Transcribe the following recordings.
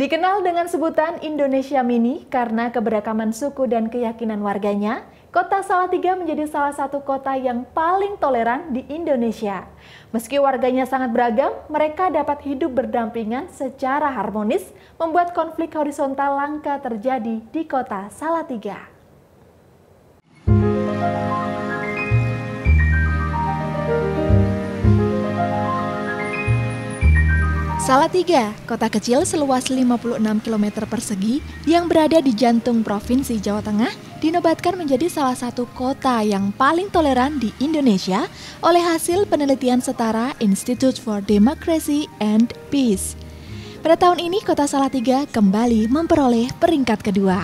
Dikenal dengan sebutan Indonesia Mini karena keberagaman suku dan keyakinan warganya, kota Salatiga menjadi salah satu kota yang paling toleran di Indonesia. Meski warganya sangat beragam, mereka dapat hidup berdampingan secara harmonis, membuat konflik horizontal langka terjadi di kota Salatiga. Salatiga, kota kecil seluas 56 km persegi yang berada di jantung Provinsi Jawa Tengah, dinobatkan menjadi salah satu kota yang paling toleran di Indonesia oleh hasil penelitian setara Institute for Democracy and Peace. Pada tahun ini, kota Salatiga kembali memperoleh peringkat kedua.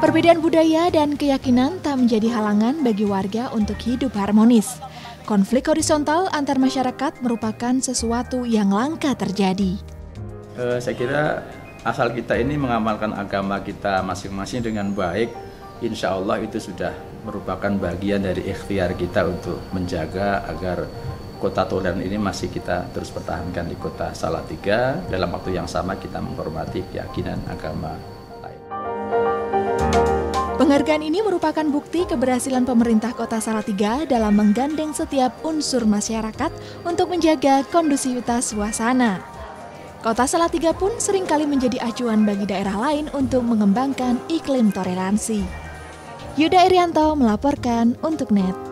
Perbedaan budaya dan keyakinan tak menjadi halangan bagi warga untuk hidup harmonis. Konflik horizontal antar masyarakat merupakan sesuatu yang langka terjadi. Saya kira asal kita ini mengamalkan agama kita masing-masing dengan baik, insya Allah itu sudah merupakan bagian dari ikhtiar kita untuk menjaga agar kota toleran ini masih kita terus pertahankan di kota Salatiga. Dalam waktu yang sama kita menghormati keyakinan agama. Penghargaan ini merupakan bukti keberhasilan pemerintah kota Salatiga dalam menggandeng setiap unsur masyarakat untuk menjaga kondusivitas suasana. Kota Salatiga pun seringkali menjadi acuan bagi daerah lain untuk mengembangkan iklim toleransi. Yuda Erianto melaporkan untuk NET.